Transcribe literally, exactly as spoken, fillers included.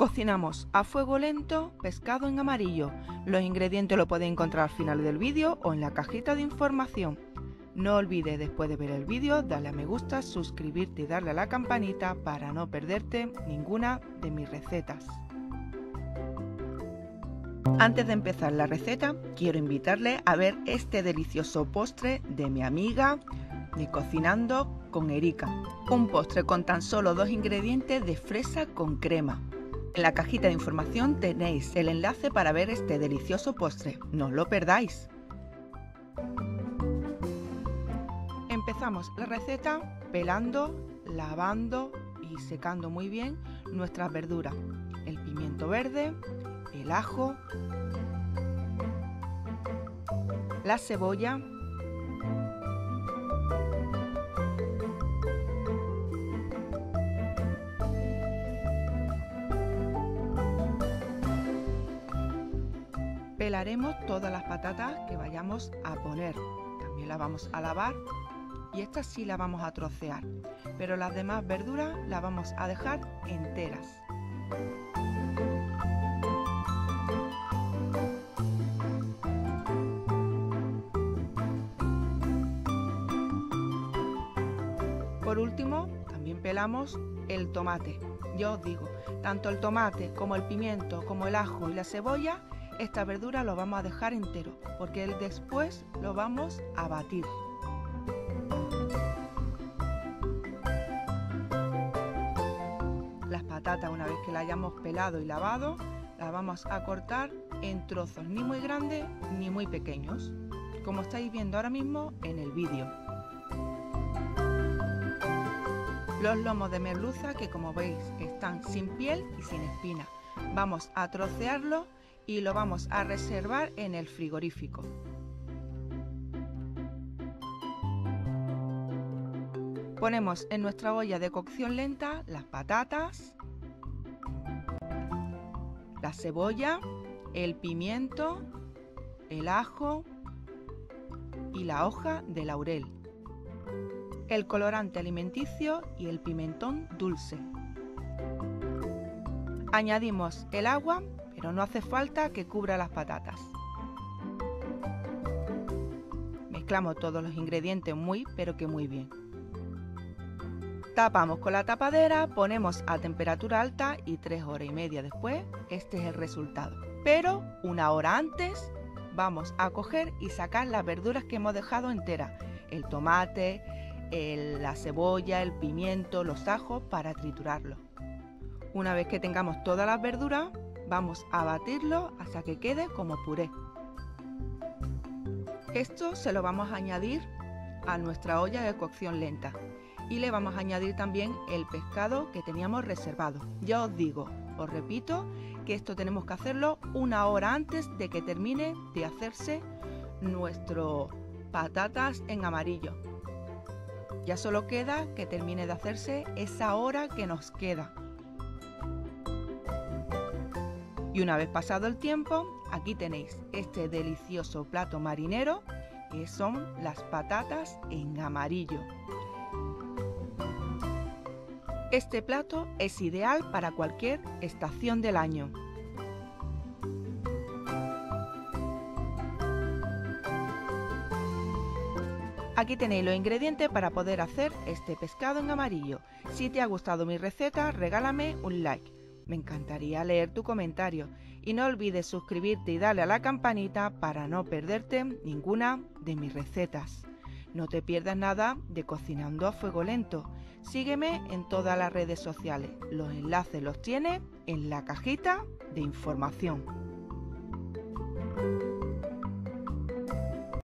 Cocinamos a fuego lento pescado en amarillo. Los ingredientes lo podéis encontrar al final del vídeo o en la cajita de información. No olvides, después de ver el vídeo, darle a me gusta, suscribirte y darle a la campanita para no perderte ninguna de mis recetas. Antes de empezar la receta, quiero invitarle a ver este delicioso postre de mi amiga de Cocinando con Erika. Un postre con tan solo dos ingredientes de fresa con crema. En la cajita de información tenéis el enlace para ver este delicioso postre. No os lo perdáis. Empezamos la receta pelando, lavando y secando muy bien nuestras verduras. El pimiento verde, el ajo, la cebolla, pelaremos todas las patatas que vayamos a poner, también las vamos a lavar y estas sí las vamos a trocear, pero las demás verduras las vamos a dejar enteras. Por último, también pelamos el tomate. Yo os digo, tanto el tomate como el pimiento, como el ajo y la cebolla, esta verdura lo vamos a dejar entero, porque después lo vamos a batir. Las patatas, una vez que las hayamos pelado y lavado, las vamos a cortar en trozos ni muy grandes ni muy pequeños, como estáis viendo ahora mismo en el vídeo. Los lomos de merluza, que como veis están sin piel y sin espina, vamos a trocearlos y lo vamos a reservar en el frigorífico. Ponemos en nuestra olla de cocción lenta las patatas, la cebolla, el pimiento, el ajo y la hoja de laurel, el colorante alimenticio y el pimentón dulce. Añadimos el agua, pero no hace falta que cubra las patatas. Mezclamos todos los ingredientes muy, pero que muy bien. Tapamos con la tapadera, ponemos a temperatura alta y tres horas y media después, este es el resultado. Pero una hora antes vamos a coger y sacar las verduras que hemos dejado enteras, el tomate, el, la cebolla, el pimiento, los ajos, para triturarlo. Una vez que tengamos todas las verduras, vamos a batirlo hasta que quede como puré. Esto se lo vamos a añadir a nuestra olla de cocción lenta y le vamos a añadir también el pescado que teníamos reservado. Ya os digo, os repito, que esto tenemos que hacerlo una hora antes de que termine de hacerse nuestro patatas en amarillo. Ya solo queda que termine de hacerse esa hora que nos queda. Y una vez pasado el tiempo, aquí tenéis este delicioso plato marinero, que son las patatas en amarillo. Este plato es ideal para cualquier estación del año. Aquí tenéis los ingredientes para poder hacer este pescado en amarillo. Si te ha gustado mi receta, regálame un like. Me encantaría leer tu comentario y no olvides suscribirte y darle a la campanita para no perderte ninguna de mis recetas. No te pierdas nada de Cocinando a Fuego Lento. Sígueme en todas las redes sociales. Los enlaces los tienes en la cajita de información.